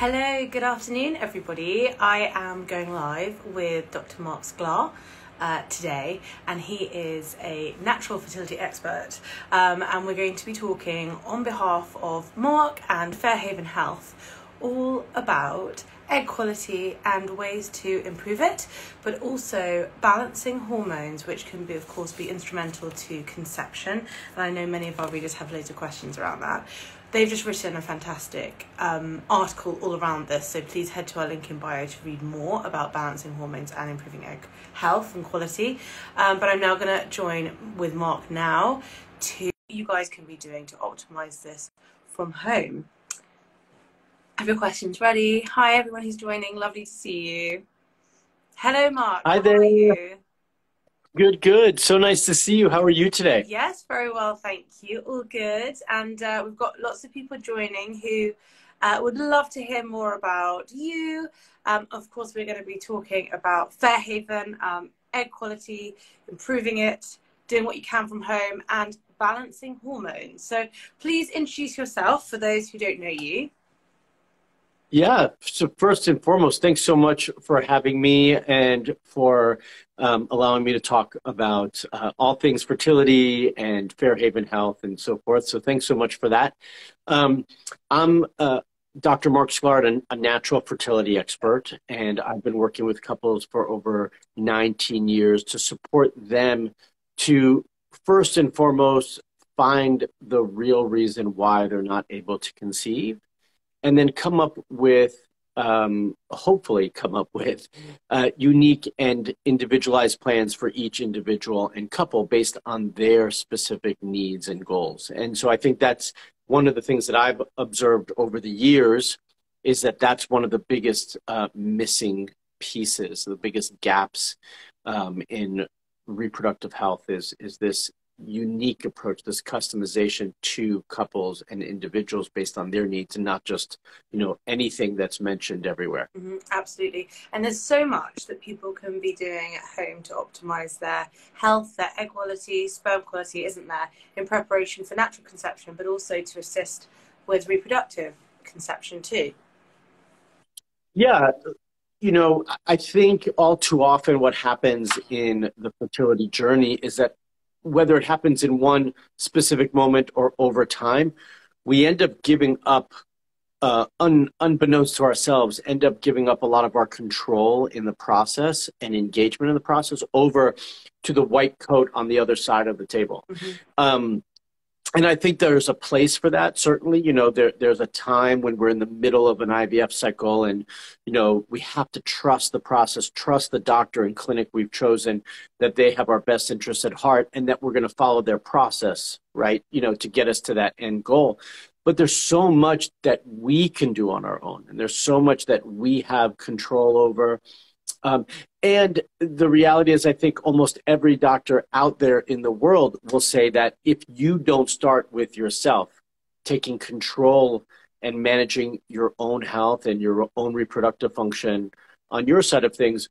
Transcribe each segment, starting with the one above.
Hello, good afternoon everybody. I am going live with Dr. Mark Sklar today, and he is a natural fertility expert, and we're going to be talking on behalf of Mark and Fairhaven Health all about egg quality and ways to improve it, but also balancing hormones, which can be, of course, be instrumental to conception. And I know many of our readers have loads of questions around that. They've just written a fantastic article all around this, so please head to our link in bio to read more about balancing hormones and improving egg health and quality. But I'm now going to join with Mark now to you guys can be doing to optimize this from home. Have your questions ready. Hi everyone who's joining, lovely to see you. Hello Mark, hi there. How are you? Good, good. So nice to see you. How are you today? Yes, very well, thank you. All good. And we've got lots of people joining who would love to hear more about you. Of course, we're going to be talking about Fairhaven, egg quality, improving it, doing what you can from home, and balancing hormones. So please introduce yourself for those who don't know you. Yeah, so first and foremost, thanks so much for having me and for allowing me to talk about all things fertility and Fairhaven Health and so forth. So thanks so much for that. I'm Dr. Mark Sklar, a natural fertility expert, and I've been working with couples for over 19 years to support them to, first and foremost, find the real reason why they're not able to conceive, and then come up with, hopefully come up with, unique and individualized plans for each individual and couple based on their specific needs and goals. And so I think that's one of the things that I've observed over the years, is that that's one of the biggest missing pieces, the biggest gaps in reproductive health is this unique approach, this customization to couples and individuals based on their needs, and not just, you know, anything that's mentioned everywhere. Mm-hmm, absolutely. And there's so much that people can be doing at home to optimize their health, their egg quality, sperm quality, isn't there, in preparation for natural conception, but also to assist with reproductive conception too. Yeah. You know, I think all too often what happens in the fertility journey is that whether it happens in one specific moment or over time, we end up giving up, unbeknownst to ourselves, end up giving up a lot of our control in the process and engagement in the process over to the white coat on the other side of the table. Mm-hmm. And I think there's a place for that, certainly. You know, there's a time when we're in the middle of an IVF cycle and, you know, we have to trust the process, trust the doctor and clinic we've chosen, that they have our best interests at heart and that we're going to follow their process, right, you know, to get us to that end goal. But there's so much that we can do on our own, and there's so much that we have control over. And the reality is, I think almost every doctor out there in the world will say that if you don't start with yourself, taking control and managing your own health and your own reproductive function on your side of things,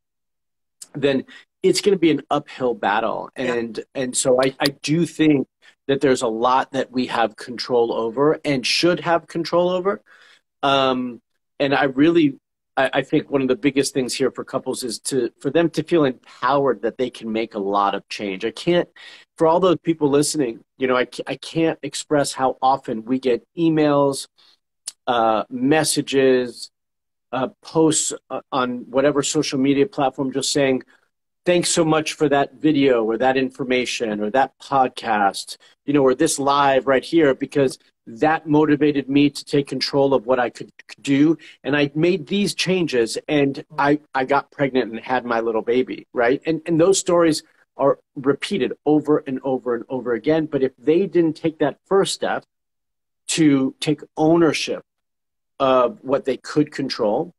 then it's going to be an uphill battle. And, yeah. And so I do think that there's a lot that we have control over and should have control over. And I think one of the biggest things here for couples is for them to feel empowered that they can make a lot of change. I can't, for all those people listening, you know, I can't express how often we get emails, messages, posts on whatever social media platform just saying, thanks so much for that video or that information or that podcast, you know, or this live right here, because that motivated me to take control of what I could do. And I made these changes and I got pregnant and had my little baby, right? And those stories are repeated over and over and over again. But if they didn't take that first step to take ownership of what they could control,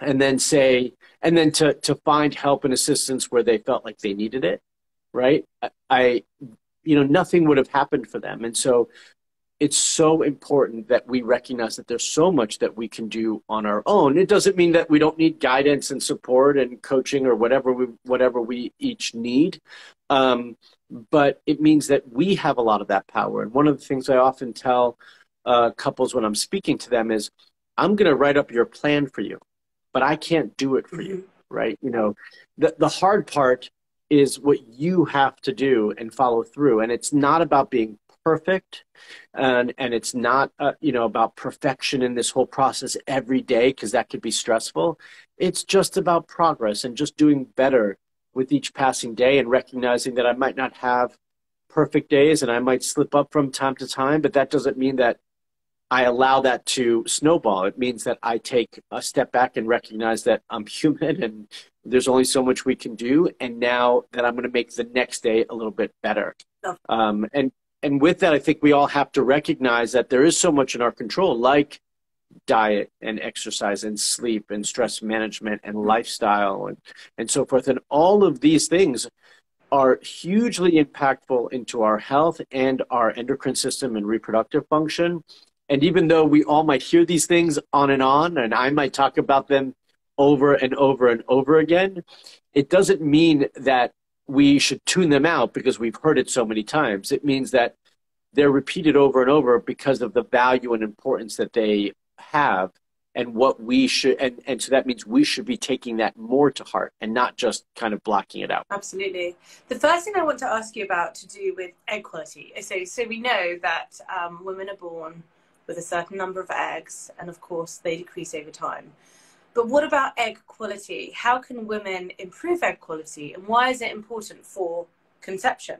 and then say, and then to find help and assistance where they felt like they needed it, right? You know, nothing would have happened for them. And so, it's so important that we recognize that there's so much that we can do on our own. It doesn't mean that we don't need guidance and support and coaching or whatever we each need, but it means that we have a lot of that power. And one of the things I often tell couples when I'm speaking to them is, I'm going to write up your plan for you, but I can't do it for you, right? You know, the hard part is what you have to do and follow through. And it's not about being perfect, and it's not, you know, about perfection in this whole process every day, because that could be stressful. It's just about progress and just doing better with each passing day and recognizing that I might not have perfect days and I might slip up from time to time, but that doesn't mean that I allow that to snowball. It means that I take a step back and recognize that I'm human and there's only so much we can do. And now that I'm going to make the next day a little bit better. And with that, I think we all have to recognize that there is so much in our control, like diet and exercise and sleep and stress management and lifestyle and so forth. And all of these things are hugely impactful into our health and our endocrine system and reproductive function. And even though we all might hear these things on, and I might talk about them over and over and over again, it doesn't mean that we should tune them out because we've heard it so many times. It means that they're repeated over and over because of the value and importance that they have and what we should, and so that means we should be taking that more to heart and not just kind of blocking it out. Absolutely. The first thing I want to ask you about to do with egg quality. So we know that women are born with a certain number of eggs, and of course they decrease over time. But what about egg quality? How can women improve egg quality, and why is it important for conception?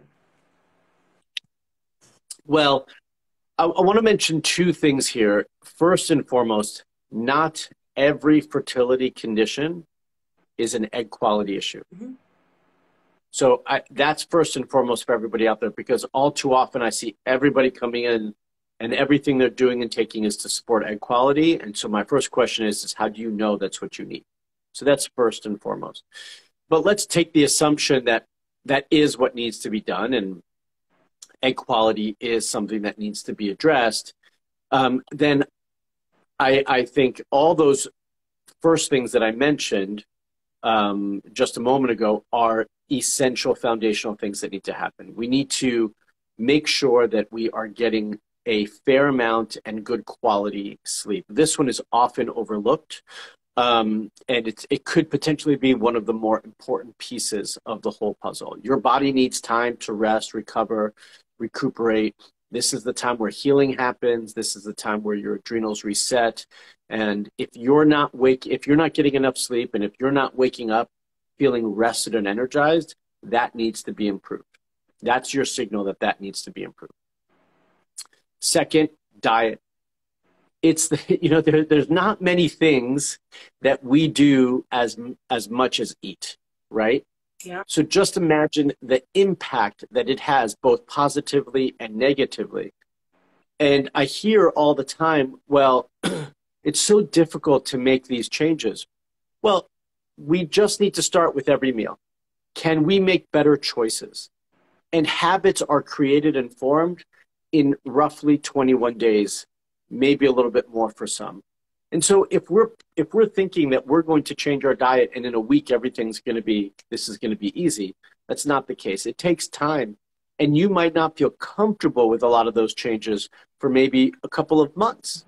Well, I want to mention two things here. First and foremost, not every fertility condition is an egg quality issue. Mm-hmm. So that's first and foremost for everybody out there, because all too often I see everybody coming in and everything they're doing and taking is to support egg quality. And so my first question is how do you know that's what you need? So that's first and foremost. But let's take the assumption that that is what needs to be done and egg quality is something that needs to be addressed. Then I think all those first things that I mentioned just a moment ago are essential foundational things that need to happen. We need to make sure that we are getting a fair amount and good quality sleep. This one is often overlooked, and it could potentially be one of the more important pieces of the whole puzzle. Your body needs time to rest, recover, recuperate. This is the time where healing happens. This is the time where your adrenals reset. And if you're not getting enough sleep, and if you're not waking up feeling rested and energized, that needs to be improved. That's your signal that that needs to be improved. Second, diet. It's there's not many things that we do as much as eat, right? Yeah. So just imagine the impact that it has both positively and negatively. And I hear all the time, well, it's so difficult to make these changes. Well, we just need to start with every meal. Can we make better choices? And habits are created and formed in roughly 21 days, maybe a little bit more for some. And so if we're thinking that we're going to change our diet and in a week everything's going to be, this is going to be easy, that's not the case. It takes time, and you might not feel comfortable with a lot of those changes for maybe a couple of months.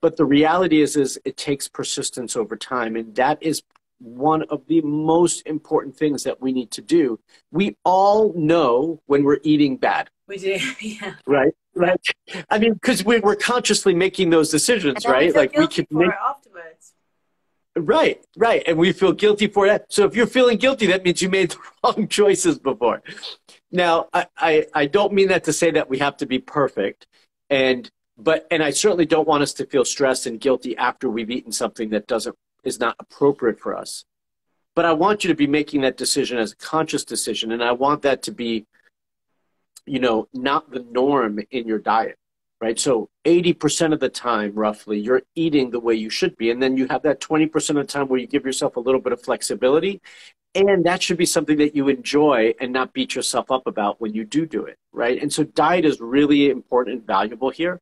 But the reality is it takes persistence over time, and that is one of the most important things that we need to do. We all know when we're eating bad. We do, yeah. Right. I mean, because we're consciously making those decisions, and right? Like we can make it afterwards. Right, and we feel guilty for that. So if you're feeling guilty, that means you made the wrong choices before. Now, I don't mean that to say that we have to be perfect, and I certainly don't want us to feel stressed and guilty after we've eaten something that is not appropriate for us. But I want you to be making that decision as a conscious decision, and I want that to be, you know, not the norm in your diet, right? So 80% of the time, roughly, you're eating the way you should be. And then you have that 20% of the time where you give yourself a little bit of flexibility. And that should be something that you enjoy and not beat yourself up about when you do it, right? And so diet is really important and valuable here.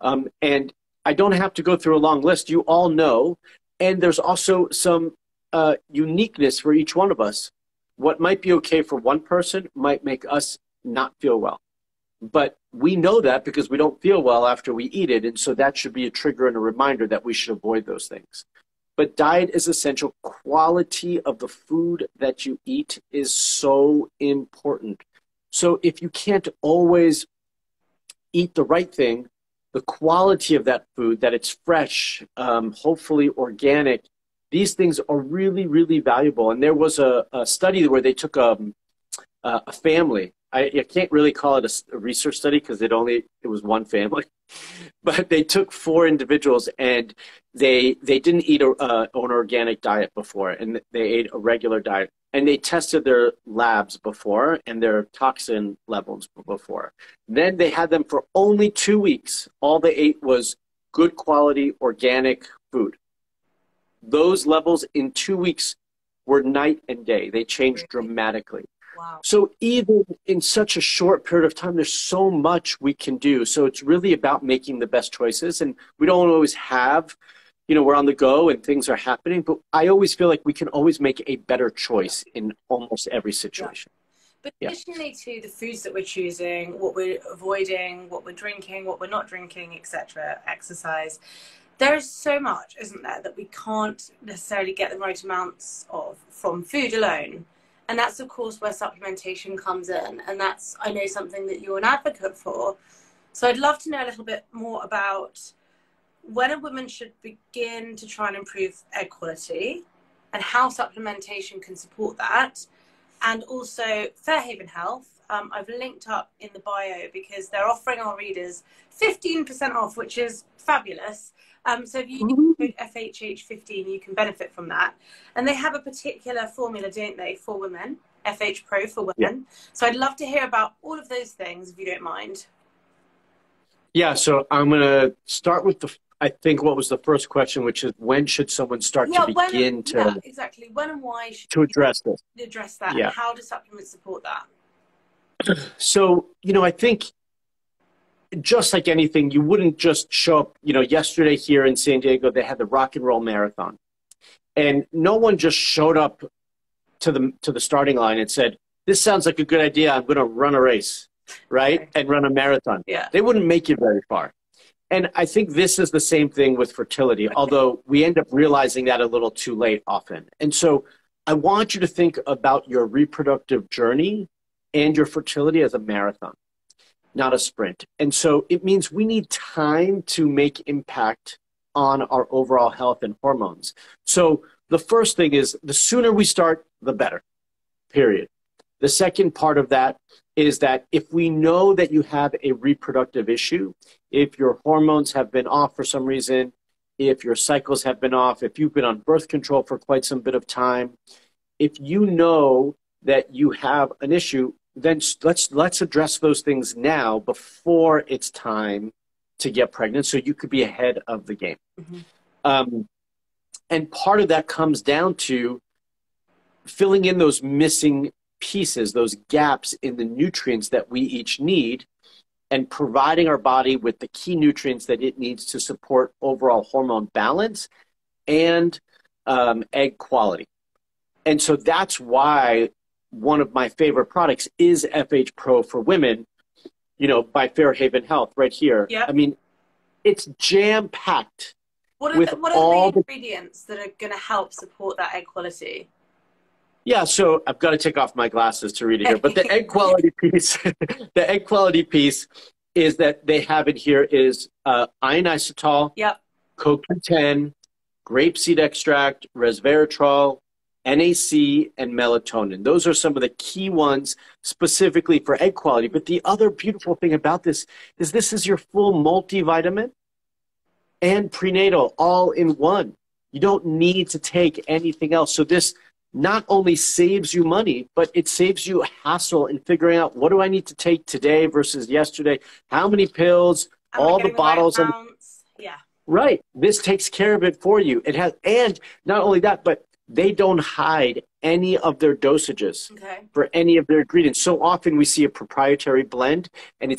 And I don't have to go through a long list. You all know. And there's also some uniqueness for each one of us. What might be okay for one person might make us not feel well, But we know that because we don't feel well after we eat it. And so that should be a trigger and a reminder that we should avoid those things. But diet is essential. Quality of the food that you eat is so important. So if you can't always eat the right thing, the quality of that food, that it's fresh, hopefully organic, these things are really, really valuable. And there was a study where they took a family. I can't really call it a research study because it was one family, but they took 4 individuals and they didn't eat an organic diet before, and they ate a regular diet, and they tested their labs before and their toxin levels before. Then they had them for only 2 weeks. All they ate was good quality organic food. Those levels in 2 weeks were night and day. They changed dramatically. Wow. So even in such a short period of time, there's so much we can do. So it's really about making the best choices. And we don't always have, we're on the go and things are happening, but I always feel like we can always make a better choice in almost every situation. Yeah. But additionally to the foods that we're choosing, what we're avoiding, what we're drinking, what we're not drinking, etc., exercise, there's so much, isn't there, that we can't necessarily get the right amounts of from food alone. And that's, of course, where supplementation comes in. And that's, I know, something that you're an advocate for. So I'd love to know a little bit more about when a woman should begin to try and improve egg quality and how supplementation can support that. And also Fairhaven Health. I've linked up in the bio because they're offering our readers 15% off, which is fabulous. So if you include FHH15, you can benefit from that. And they have a particular formula, don't they, for women, FH Pro for Women. Yeah. So I'd love to hear about all of those things, if you don't mind. Yeah, so I'm going to start with, I think, what was the first question, which is when should someone start to begin to... Yeah, exactly. When and why should to address this? Address that. Yeah. And how do supplements support that? So, I think just like anything, you wouldn't just show up, yesterday here in San Diego, they had the Rock and Roll Marathon. And no one just showed up to the starting line and said, this sounds like a good idea. I'm going to run a race, right? Okay. And run a marathon. Yeah. They wouldn't make it very far. And I think this is the same thing with fertility, although we end up realizing that a little too late often. And so I want you to think about your reproductive journey and your fertility as a marathon, not a sprint. And so it means we need time to make impact on our overall health and hormones. So the first thing is the sooner we start, the better, period. The second part of that is that if we know that you have a reproductive issue, if your hormones have been off for some reason, if your cycles have been off, if you've been on birth control for quite some bit of time, if you know that you have an issue, then let's address those things now before it's time to get pregnant, so you could be ahead of the game. Mm-hmm. And part of that comes down to filling in those missing pieces, those gaps in the nutrients that we each need, and providing our body with the key nutrients that it needs to support overall hormone balance and egg quality. And so that's why one of my favorite products is FH Pro for Women, by Fairhaven Health right here. Yep. I mean, it's jam-packed. What are the ingredients that are going to help support that egg quality? Yeah, so I've got to take off my glasses to read it here. But the egg quality piece, the egg quality piece is that they have it here is inositol, CoQ10, grapeseed extract, resveratrol, NAC, and melatonin. Those are some of the key ones specifically for egg quality. But the other beautiful thing about this is your full multivitamin and prenatal all in one. You don't need to take anything else. So this not only saves you money, but it saves you hassle in figuring out what do I need to take today versus yesterday, how many pills, all the bottles. Right. This takes care of it for you. It has, and not only that, but they don't hide any of their dosages for any of their ingredients. So often we see a proprietary blend and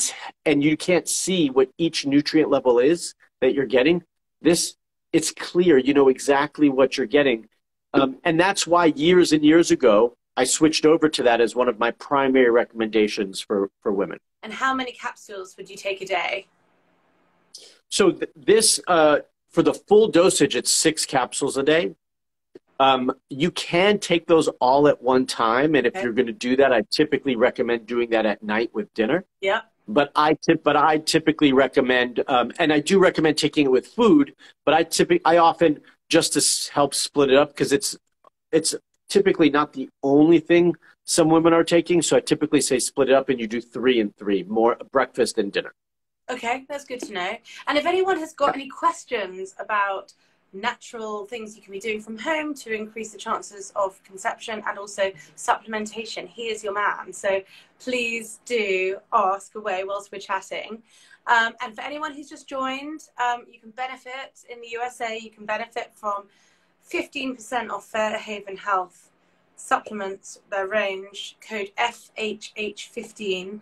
you can't see what each nutrient level is that you're getting. This, it's clear, you know exactly what you're getting. And that's why years and years ago, I switched over to that as one of my primary recommendations for women. And how many capsules would you take a day? So for the full dosage, it's 6 capsules a day. You can take those all at one time. And if you're going to do that, I typically recommend doing that at night with dinner. Yeah. But I typically recommend, and I do recommend taking it with food, but I often, just to help split it up, because it's typically not the only thing some women are taking. So I typically say split it up and you do 3 and 3, more breakfast and dinner. Okay, that's good to know. And if anyone has got any questions about natural things you can be doing from home to increase the chances of conception and also supplementation, he is your man. So please do ask away whilst we're chatting. And for anyone who's just joined, you can benefit in the USA, you can benefit from 15% off Fairhaven Health supplements, their range, code FHH15.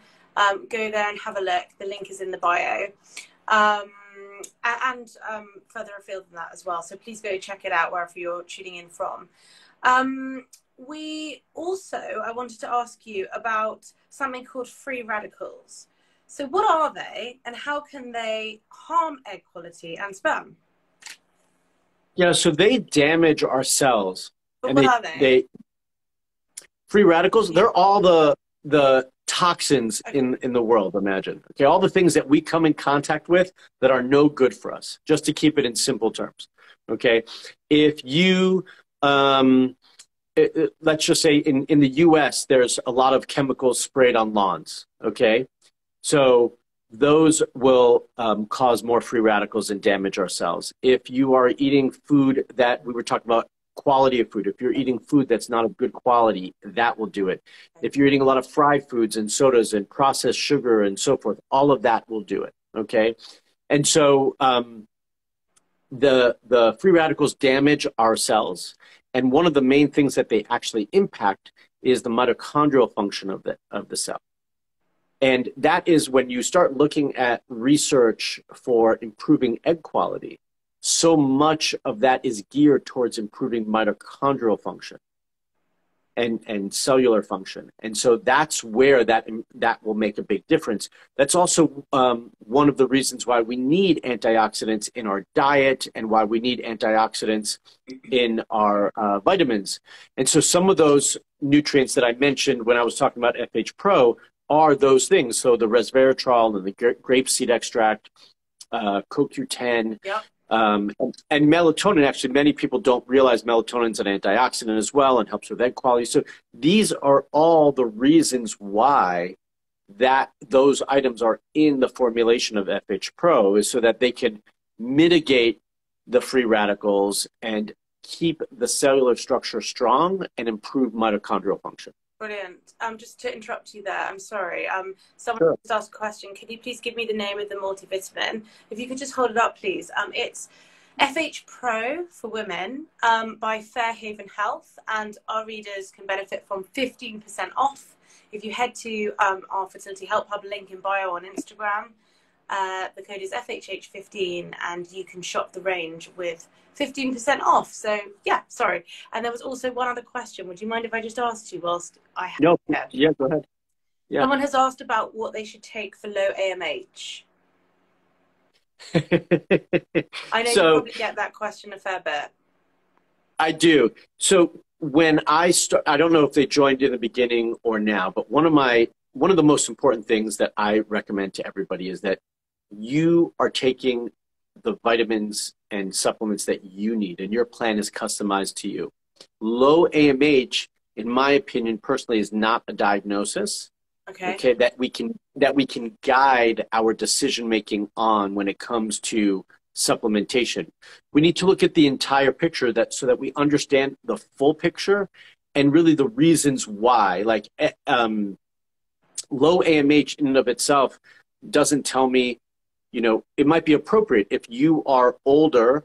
Go there and have a look. The link is in the bio. And further afield than that as well. So please go check it out wherever you're tuning in from. I wanted to ask you about something called free radicals. So what are they and how can they harm egg quality and sperm? Yeah, so they damage our cells. But what are they? Free radicals, they're all the toxins in the world, imagine. Okay, all the things that we come in contact with that are no good for us, just to keep it in simple terms. Okay, if you, let's just say in the US, there's a lot of chemicals sprayed on lawns, okay? So those will cause more free radicals and damage our cells. If you are eating food that we were talking about, quality of food. If you're eating food that's not of good quality, that will do it. If you're eating a lot of fried foods and sodas and processed sugar and so forth, all of that will do it, okay? And so the free radicals damage our cells, and one of the main things that they actually impact is the mitochondrial function of the cell. And that is when you start looking at research for improving egg quality, so much of that is geared towards improving mitochondrial function and cellular function. And so that's where that will make a big difference. That's also one of the reasons why we need antioxidants in our diet and why we need antioxidants in our vitamins. And so some of those nutrients that I mentioned when I was talking about FH Pro are those things. So the resveratrol and the grapeseed extract, CoQ10, yep. And melatonin, actually, many people don't realize melatonin's an antioxidant as well and helps with egg quality. So these are all the reasons why those items are in the formulation of FH Pro, is so that they can mitigate the free radicals and keep the cellular structure strong and improve mitochondrial function. Brilliant. Just to interrupt you there, I'm sorry. Someone Sure. just asked a question. Can you please give me the name of the multivitamin? If you could just hold it up, please. It's FH Pro for Women by Fairhaven Health, and our readers can benefit from 15% off. If you head to our Fertility Help Hub link in bio on Instagram, the code is FHH15, and you can shop the range with 15% off. So yeah, sorry. And there was also one other question. Would you mind if I just asked you whilst I have? No, yeah, go ahead. Yeah. Someone has asked about what they should take for low AMH. I know you probably get that question a fair bit. I do. So when I don't know if they joined in the beginning or now, but one of the most important things that I recommend to everybody is that you are taking the vitamins and supplements that you need, and your plan is customized to you. Low AMH, in my opinion, personally, is not a diagnosis. Okay. Okay, that we can guide our decision making on when it comes to supplementation. We need to look at the entire picture so that we understand the full picture and really the reasons why. Like low AMH in and of itself doesn't tell me. You know, it might be appropriate if you are older,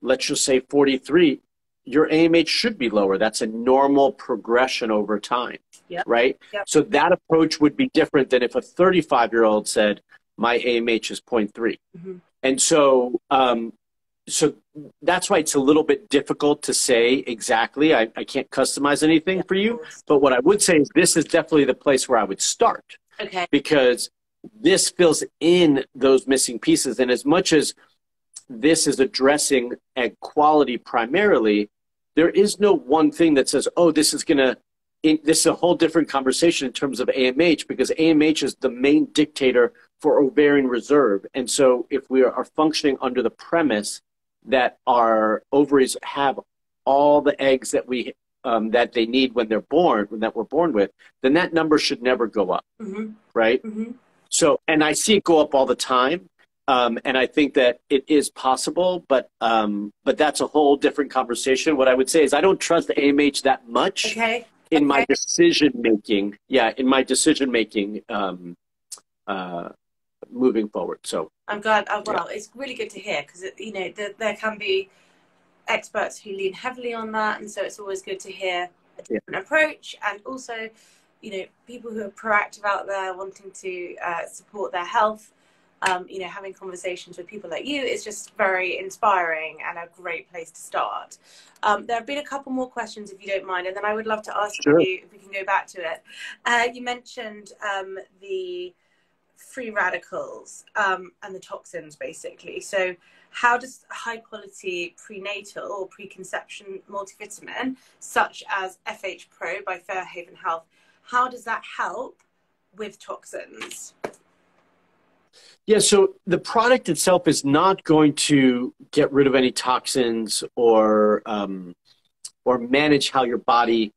let's just say 43, your AMH should be lower. That's a normal progression over time, yep. Right? Yep. So that approach would be different than if a 35-year-old said, my AMH is 0.3. Mm-hmm. And so So that's why it's a little bit difficult to say exactly. I can't customize anything for you. But what I would say is this is definitely the place where I would start. Okay. Because this fills in those missing pieces. And as much as this is addressing egg quality primarily, there is no one thing that says, oh, this is going to, this is a whole different conversation in terms of AMH, because AMH is the main dictator for ovarian reserve. And so if we are functioning under the premise that our ovaries have all the eggs that we that they need when they're born, that we're born with, then that number should never go up, right? So, and I see it go up all the time, and I think that it is possible, but that's a whole different conversation. What I would say is I don't trust the AMH that much in my decision making. Yeah, in my decision making moving forward. So I'm glad. Well, it's really good to hear, because you know there can be experts who lean heavily on that, and so it's always good to hear a different approach, and also you know people who are proactive out there wanting to support their health. You know, having conversations with people like you is just very inspiring and a great place to start. There have been a couple more questions, if you don't mind, and then I would love to ask you if we can go back to it. You mentioned the free radicals and the toxins, basically. So how does high quality prenatal or preconception multivitamin, such as FH Pro by Fairhaven Health, how does that help with toxins? Yeah, so the product itself is not going to get rid of any toxins or manage how your body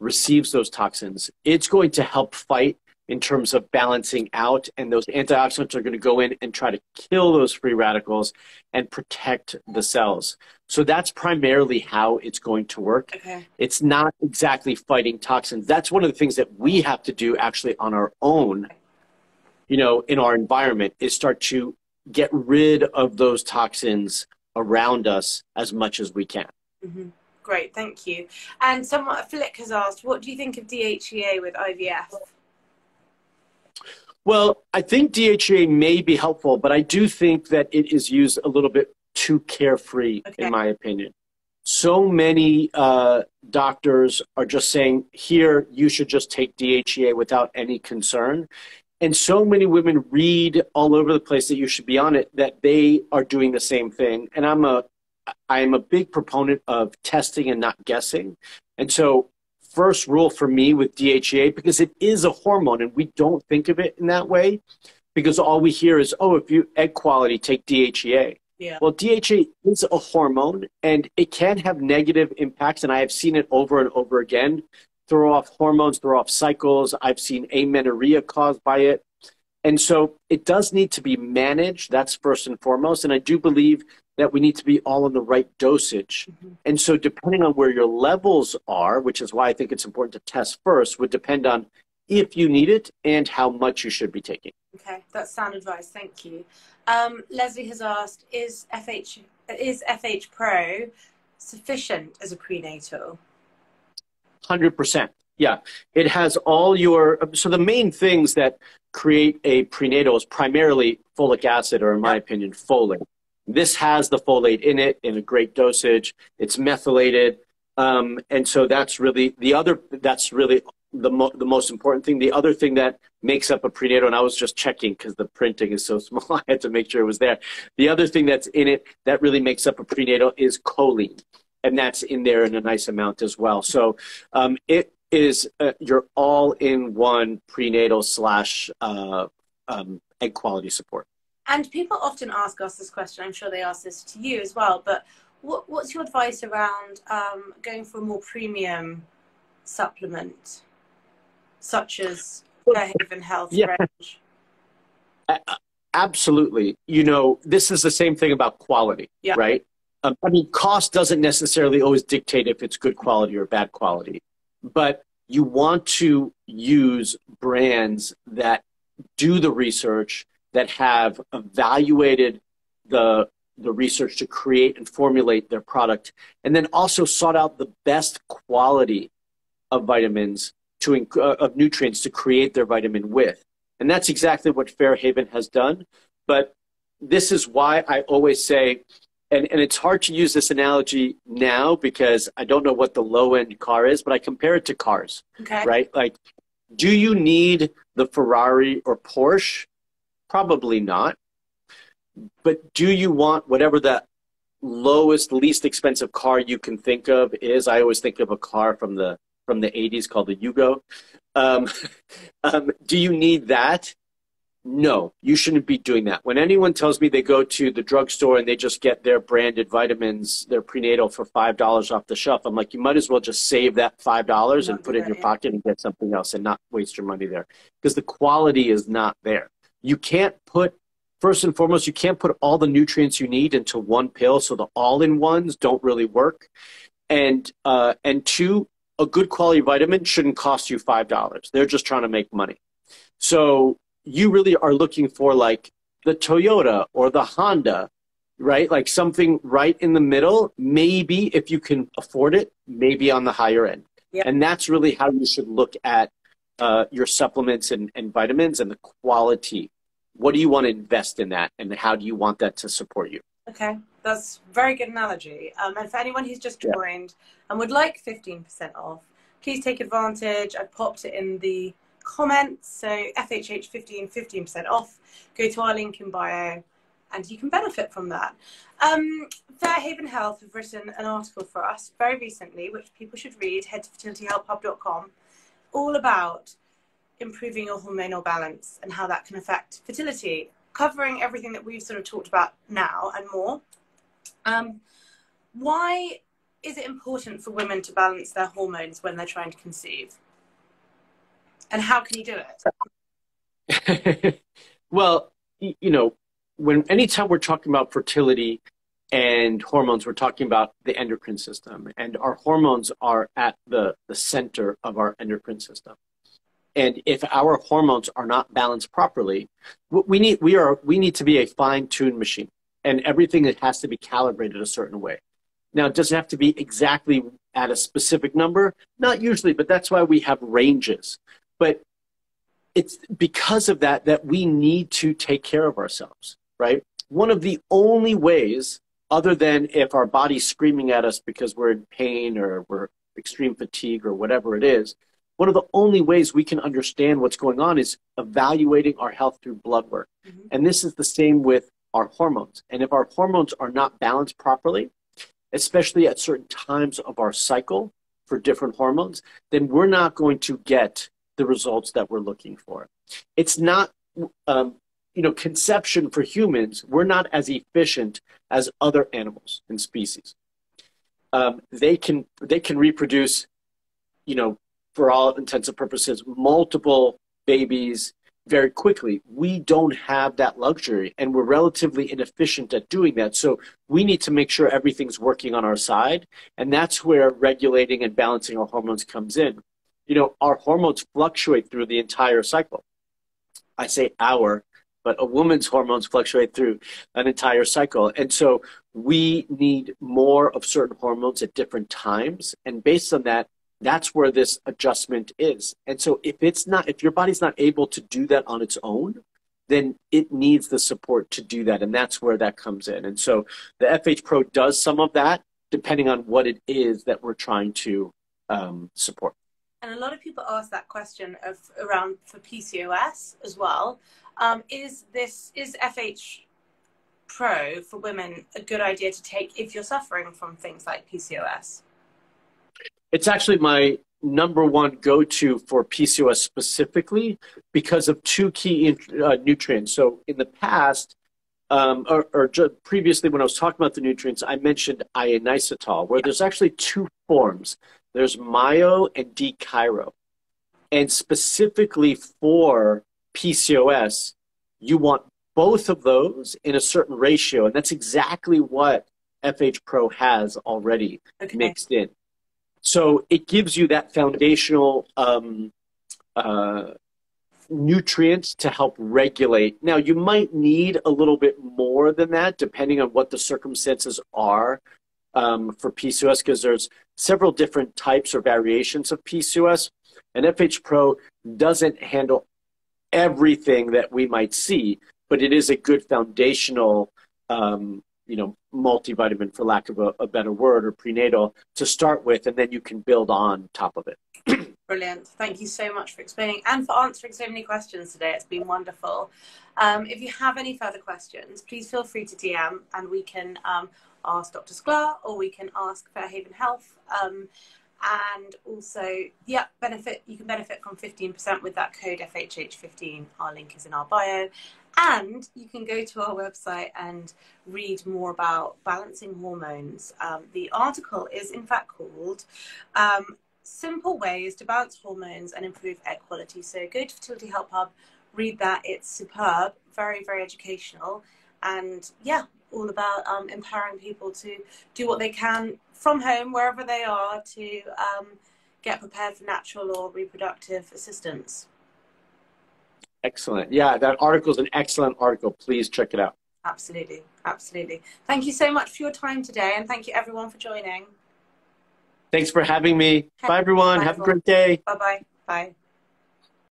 receives those toxins. It's going to help fight in terms of balancing out, and those antioxidants are going to go in and try to kill those free radicals and protect the cells. So that's primarily how it's going to work. Okay. It's not exactly fighting toxins. That's one of the things that we have to do actually on our own, you know, in our environment, is start to get rid of those toxins around us as much as we can. Great, thank you. And someone, Flick, has asked, what do you think of DHEA with IVF? Well, I think DHEA may be helpful, but I do think that it is used a little bit too carefree, in my opinion. So many doctors are just saying, here, you should just take DHEA without any concern. And so many women read all over the place that you should be on it, that they are doing the same thing. And I am a big proponent of testing and not guessing. And so first rule for me with DHEA, because it is a hormone and we don't think of it in that way, because all we hear is, oh, if you egg quality, take DHEA. Yeah. Well, DHEA is a hormone and it can have negative impacts, and I have seen it over and over again. Throw off hormones, throw off cycles. I've seen amenorrhea caused by it. And so it does need to be managed. That's first and foremost. And I do believe that we need to be all in the right dosage. And so depending on where your levels are, which is why I think it's important to test first, would depend on if you need it and how much you should be taking. Okay, that's sound advice. Thank you. Leslie has asked, is FH Pro sufficient as a prenatal? 100%. Yeah. It has all your, so the main things that create a prenatal is primarily folic acid, or in my opinion, folate. This has the folate in it in a great dosage. It's methylated. And so that's really the other, that's really the most important thing. The other thing that makes up a prenatal, and I was just checking because the printing is so small, I had to make sure it was there. The other thing that's in it that really makes up a prenatal is choline. And that's in there in a nice amount as well. So it is your all-in-one prenatal / egg quality support. And people often ask us this question. I'm sure they ask this to you as well. But what's your advice around going for a more premium supplement, such as Fairhaven Health range? Absolutely. You know, this is the same thing about quality, right? I mean, cost doesn't necessarily always dictate if it's good quality or bad quality, but you want to use brands that do the research, that have evaluated the research to create and formulate their product, and then also sought out the best quality of vitamins, of nutrients to create their vitamin with. And that's exactly what Fairhaven has done. But this is why I always say, and it's hard to use this analogy now because I don't know what the low-end car is, but I compare it to cars, okay, right? Like, do you need the Ferrari or Porsche? Probably not. But do you want whatever the lowest, least expensive car you can think of is? I always think of a car from the 80s called the Yugo. Do you need that? No, you shouldn't be doing that. When anyone tells me they go to the drugstore and they just get their branded vitamins, their prenatal for $5 off the shelf, I'm like, you might as well just save that $5 and put it in your pocket and get something else and not waste your money there, because the quality is not there. You can't put, first and foremost, you can't put all the nutrients you need into one pill, so the all-in-ones don't really work. And two, a good quality vitamin shouldn't cost you $5. They're just trying to make money. So you really are looking for like the Toyota or the Honda, right? Like something right in the middle, maybe if you can afford it, maybe on the higher end. Yep. And that's really how you should look at your supplements and vitamins and the quality. What do you want to invest in that? And how do you want that to support you? Okay, that's very good analogy. And for anyone who's just joined and would like 15% off, please take advantage. I've popped it in the comments, so FHH15, 15% off. Go to our link in bio and you can benefit from that. Fairhaven Health have written an article for us very recently, which people should read. Head to fertilityhelphub.com, all about improving your hormonal balance and how that can affect fertility, covering everything that we've sort of talked about now and more. Why is it important for women to balance their hormones when they're trying to conceive? And how can you do it? Well, you know, anytime we're talking about fertility and hormones, we're talking about the endocrine system, and our hormones are at the center of our endocrine system. And if our hormones are not balanced properly, we need to be a fine-tuned machine, and everything has to be calibrated a certain way. Now, it doesn't have to be exactly at a specific number, not usually, but that's why we have ranges. But it's because of that that we need to take care of ourselves, right? One of the only ways, other than if our body's screaming at us because we're in pain or we're extreme fatigue or whatever it is, one of the only ways we can understand what's going on is evaluating our health through blood work. Mm-hmm. And this is the same with our hormones. And if our hormones are not balanced properly, especially at certain times of our cycle for different hormones, then we're not going to get the results that we're looking for. It's not, you know, conception for humans, we're not as efficient as other animals and species. They can reproduce, you know, for all intents and purposes, multiple babies very quickly. We don't have that luxury, and we're relatively inefficient at doing that. So we need to make sure everything's working on our side, and that's where regulating and balancing our hormones comes in. You know, our hormones fluctuate through the entire cycle. I say our, but a woman's hormones fluctuate through an entire cycle. And so we need more of certain hormones at different times, and based on that, that's where this adjustment is. And so if your body's not able to do that on its own, then it needs the support to do that. And that's where that comes in. And so the FH Pro does some of that depending on what it is that we're trying to support. And a lot of people ask that question for PCOS as well. Is FH Pro for women a good idea to take if you're suffering from things like PCOS? It's actually my #1 go-to for PCOS specifically because of two key nutrients. So in the past, previously when I was talking about the nutrients, I mentioned inositol, where there's actually two forms. There's myo and d-chiro. And specifically for PCOS, you want both of those in a certain ratio. And that's exactly what FH Pro has already mixed in. So it gives you that foundational nutrients to help regulate. Now, you might need a little bit more than that, depending on what the circumstances are for PCOS, because there's several different types or variations of PCOS. And FH Pro doesn't handle everything that we might see, but it is a good foundational, you know, multivitamin, for lack of a better word, or prenatal to start with, and then you can build on top of it. Brilliant. Thank you so much for explaining and for answering so many questions today. It's been wonderful. If you have any further questions, please feel free to DM, and we can ask Dr. Sklar, or we can ask Fairhaven Health. And also, yeah, you can benefit from 15% with that code FHH15. Our link is in our bio. And you can go to our website and read more about balancing hormones. The article is, in fact, called Simple Ways to Balance Hormones and Improve Egg Quality. So go to Fertility Help Hub, read that. It's superb, very, very educational. And, yeah, all about empowering people to do what they can from home, wherever they are, to get prepared for natural or reproductive assistance. Excellent. Yeah, that article is an excellent article. Please check it out. Absolutely. Absolutely. Thank you so much for your time today. And thank you, everyone, for joining. Thanks for having me. Bye, everyone. Have a great day. Bye-bye. Bye.